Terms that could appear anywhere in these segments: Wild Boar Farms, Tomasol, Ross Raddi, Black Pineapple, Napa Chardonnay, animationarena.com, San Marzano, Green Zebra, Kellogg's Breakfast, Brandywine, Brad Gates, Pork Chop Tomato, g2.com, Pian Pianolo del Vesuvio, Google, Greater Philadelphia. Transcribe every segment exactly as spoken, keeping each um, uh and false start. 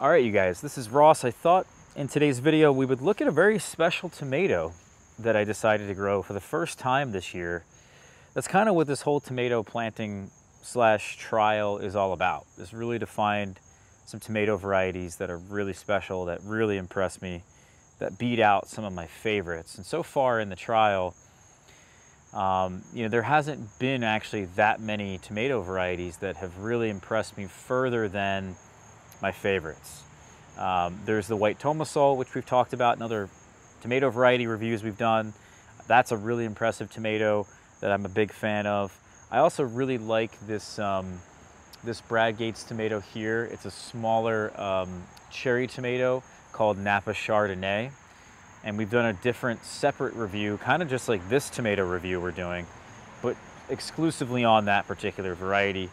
All right, you guys, this is Ross. I thought in today's video we would look at a very special tomato that I decided to grow for the first time this year. That's kind of what this whole tomato planting slash trial is all about, is really to find some tomato varieties that are really special, that really impress me, that beat out some of my favorites. And so far in the trial, um, you know, there hasn't been actually that many tomato varieties that have really impressed me further than my favorites. Um, there's the white Tomasol, which we've talked about in other tomato variety reviews we've done. That's a really impressive tomato that I'm a big fan of. I also really like this, um, this Brad Gates tomato here. It's a smaller um, cherry tomato called Napa Chardonnay. And we've done a different separate review, kind of just like this tomato review we're doing, but exclusively on that particular variety.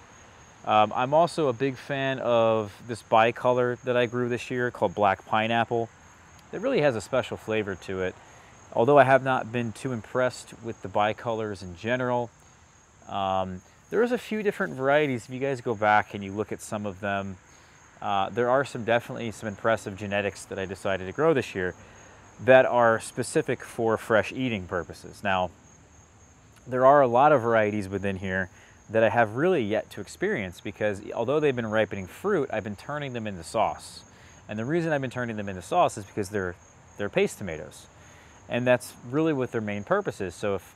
Um, I'm also a big fan of this bicolor that I grew this year called Black Pineapple. It really has a special flavor to it. Although I have not been too impressed with the bicolors in general, um, there is a few different varieties. If you guys go back and you look at some of them, uh, there are some definitely some impressive genetics that I decided to grow this year that are specific for fresh eating purposes. Now, there are a lot of varieties within here that I have really yet to experience because although they've been ripening fruit, I've been turning them into sauce. And the reason I've been turning them into sauce is because they're, they're paste tomatoes. And that's really what their main purpose is. So if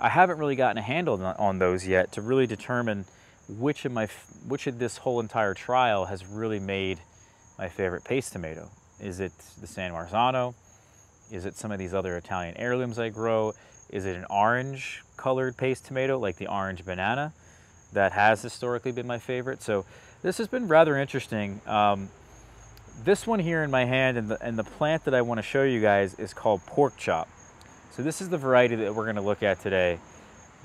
I haven't really gotten a handle on those yet to really determine which of, my, which of this whole entire trial has really made my favorite paste tomato. Is it the San Marzano? Is it some of these other Italian heirlooms I grow? Is it an orange colored paste tomato like the orange banana that has historically been my favorite? So this has been rather interesting. Um, this one here in my hand and the, and the plant that I want to show you guys is called Pork Chop. So this is the variety that we're going to look at today.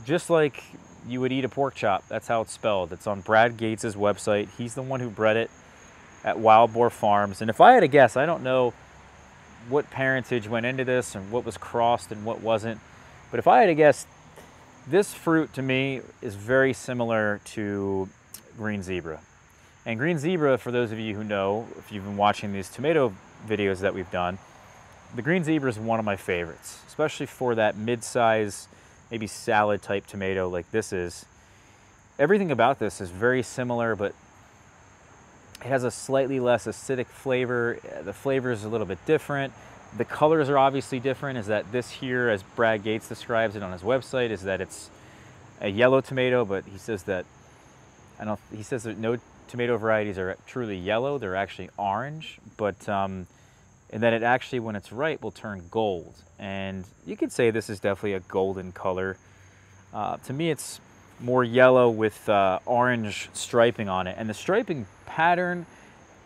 Just like you would eat a pork chop, that's how it's spelled. It's on Brad Gates' website. He's the one who bred it at Wild Boar Farms. And if I had to guess, I don't know what parentage went into this and what was crossed and what wasn't. But if I had to guess, this fruit to me is very similar to Green Zebra. And Green Zebra, for those of you who know, if you've been watching these tomato videos that we've done, the Green Zebra is one of my favorites, especially for that mid-size, maybe salad type tomato like this is. Everything about this is very similar, but it has a slightly less acidic flavor. The flavor is a little bit different. The colors are obviously different, is that this here, as Brad Gates describes it on his website, is that it's a yellow tomato, but he says that, I don't, he says that no tomato varieties are truly yellow, they're actually orange, but, um, and then it actually, when it's ripe, will turn gold. And you could say this is definitely a golden color. Uh, to me, it's more yellow with uh, orange striping on it. And the striping pattern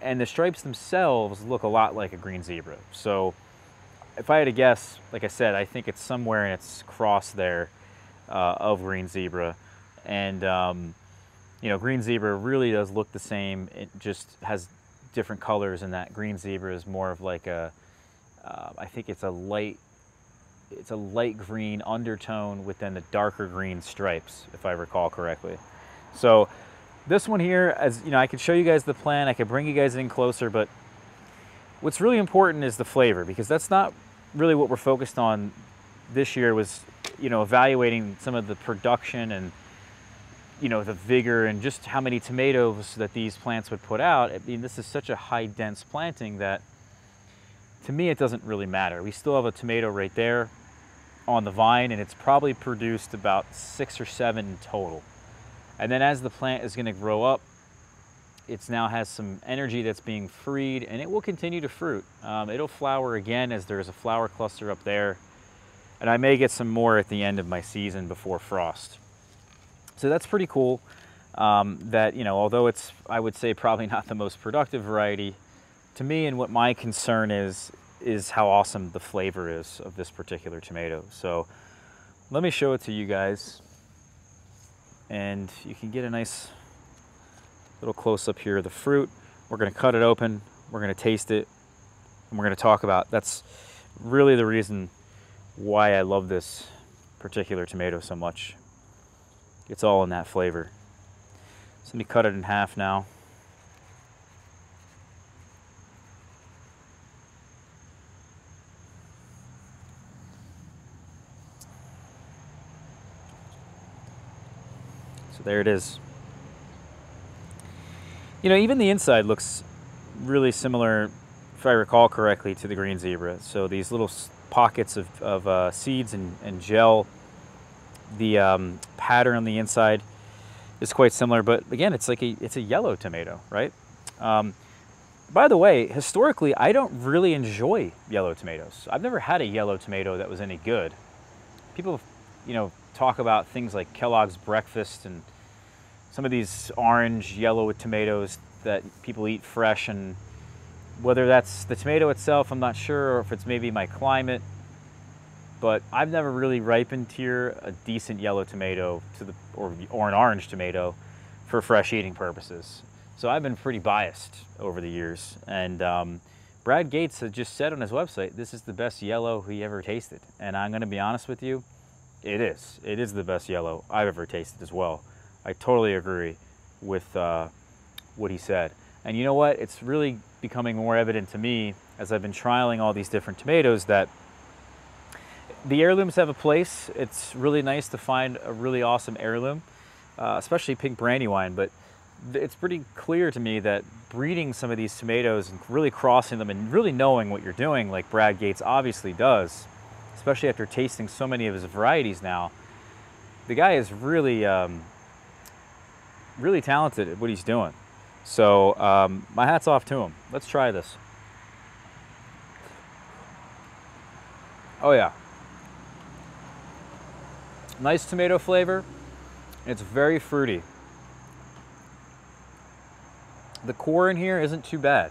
and the stripes themselves look a lot like a Green Zebra. So if I had to guess, like I said, I think it's somewhere in its cross there uh, of Green Zebra. And, um, you know, Green Zebra really does look the same. It just has different colors, and that Green Zebra is more of like a, uh, I think it's a light, it's a light green undertone with then the darker green stripes, if I recall correctly. So this one here, as you know, I could show you guys the plant, I could bring you guys in closer, but what's really important is the flavor, because that's not really what we're focused on this year was, you know, evaluating some of the production and, you know, the vigor and just how many tomatoes that these plants would put out. I mean, this is such a high dense planting that to me, it doesn't really matter. We still have a tomato right there on the vine, and it's probably produced about six or seven in total. And then as the plant is going to grow up, it now has some energy that's being freed, and it will continue to fruit. Um, it'll flower again, as there's a flower cluster up there, and I may get some more at the end of my season before frost. So that's pretty cool. Um, that, you know, although it's, I would say, probably not the most productive variety, to me, and what my concern is, is how awesome the flavor is of this particular tomato. So let me show it to you guys, and you can get a nice little close up here of the fruit. We're going to cut it open, we're going to taste it, and we're going to talk about, that's really the reason why I love this particular tomato so much. It's all in that flavor. So let me cut it in half now. So there it is. You know, even the inside looks really similar, if I recall correctly, to the Green Zebra. So these little pockets of, of uh, seeds and, and gel, the um, pattern on the inside is quite similar. But again, it's like a, it's a yellow tomato, right? Um, by the way, historically, I don't really enjoy yellow tomatoes. I've never had a yellow tomato that was any good. People, you know, talk about things like Kellogg's Breakfast and some of these orange, yellow tomatoes that people eat fresh, and whether that's the tomato itself, I'm not sure, or if it's maybe my climate, but I've never really ripened here a decent yellow tomato to the, or, or an orange tomato for fresh eating purposes. So I've been pretty biased over the years. And um, Brad Gates had just said on his website, this is the best yellow he ever tasted. And I'm gonna be honest with you, it is. It is the best yellow I've ever tasted as well. I totally agree with uh, what he said. And you know what? It's really becoming more evident to me as I've been trialing all these different tomatoes that the heirlooms have a place. It's really nice to find a really awesome heirloom, uh, especially pink Brandywine, but it's pretty clear to me that breeding some of these tomatoes and really crossing them and really knowing what you're doing, like Brad Gates obviously does, especially after tasting so many of his varieties now, the guy is really, um, really talented at what he's doing. So um, my hat's off to him. Let's try this. Oh yeah. Nice tomato flavor. It's very fruity. The core in here isn't too bad.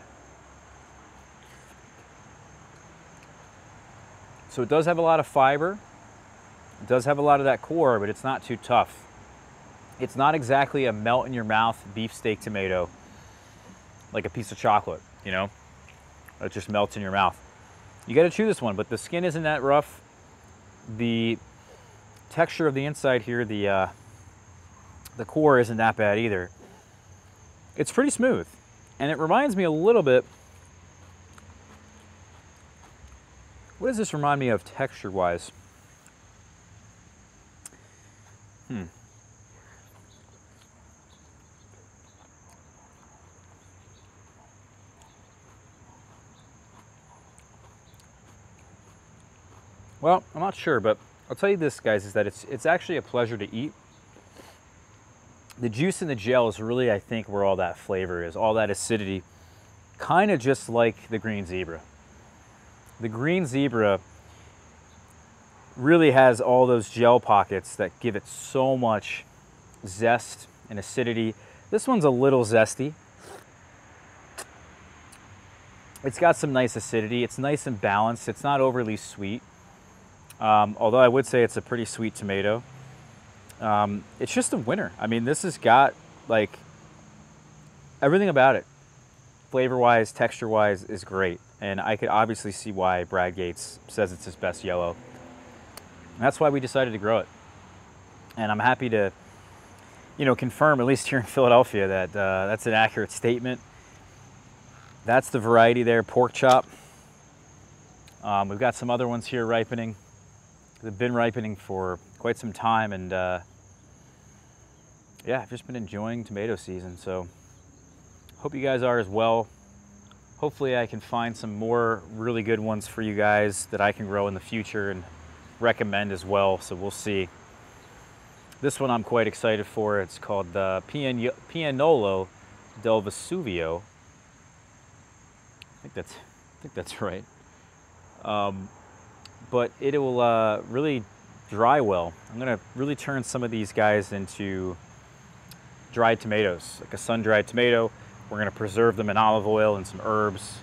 So it does have a lot of fiber. It does have a lot of that core, but it's not too tough. It's not exactly a melt in your mouth beefsteak tomato, like a piece of chocolate, you know? It just melts in your mouth. You gotta chew this one, but the skin isn't that rough. The texture of the inside here, the, uh, the core isn't that bad either. It's pretty smooth, and it reminds me a little bit, what does this remind me of texture-wise? Hmm. Well, I'm not sure, but I'll tell you this, guys, is that it's, it's actually a pleasure to eat. The juice and the gel is really, I think, where all that flavor is, all that acidity, kind of just like the Green Zebra. The Green Zebra really has all those gel pockets that give it so much zest and acidity. This one's a little zesty. It's got some nice acidity. It's nice and balanced. It's not overly sweet, um, although I would say it's a pretty sweet tomato. Um, it's just a winner. I mean, this has got like everything about it, flavor-wise, texture-wise, is great. And I could obviously see why Brad Gates says it's his best yellow. And that's why we decided to grow it. And I'm happy to, you know, confirm, at least here in Philadelphia, that uh, that's an accurate statement. That's the variety there, Pork Chop. Um, we've got some other ones here ripening. They've been ripening for quite some time, and uh, yeah, I've just been enjoying tomato season, so hope you guys are as well. Hopefully I can find some more really good ones for you guys that I can grow in the future and recommend as well, so we'll see. This one I'm quite excited for. It's called uh, Pian Pianolo del Vesuvio. I think that's, I think that's right. Um, but it will uh, really dry well. I'm gonna really turn some of these guys into dried tomatoes, like a sun-dried tomato. We're gonna preserve them in olive oil and some herbs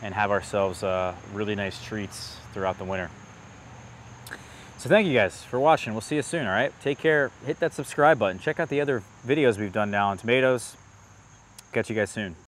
and have ourselves uh, really nice treats throughout the winter. So thank you guys for watching. We'll see you soon, all right? Take care, hit that subscribe button. Check out the other videos we've done now on tomatoes. Catch you guys soon.